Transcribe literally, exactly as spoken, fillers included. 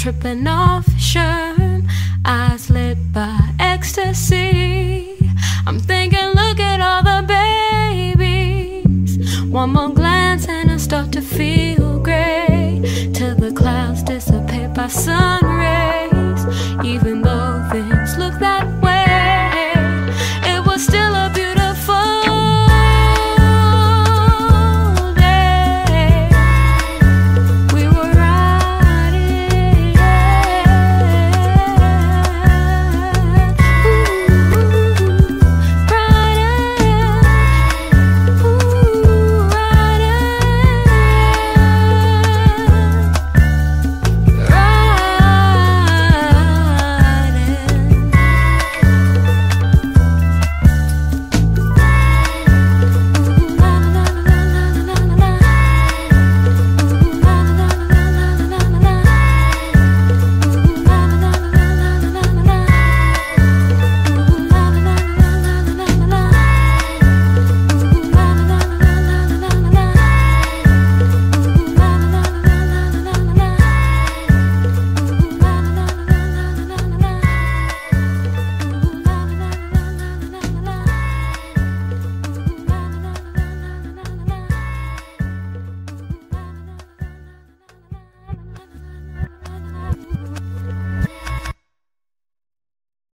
tripping off Sherm, eyes lit by ecstasy. I'm thinking, look at all the babies. One more glance and I start to feel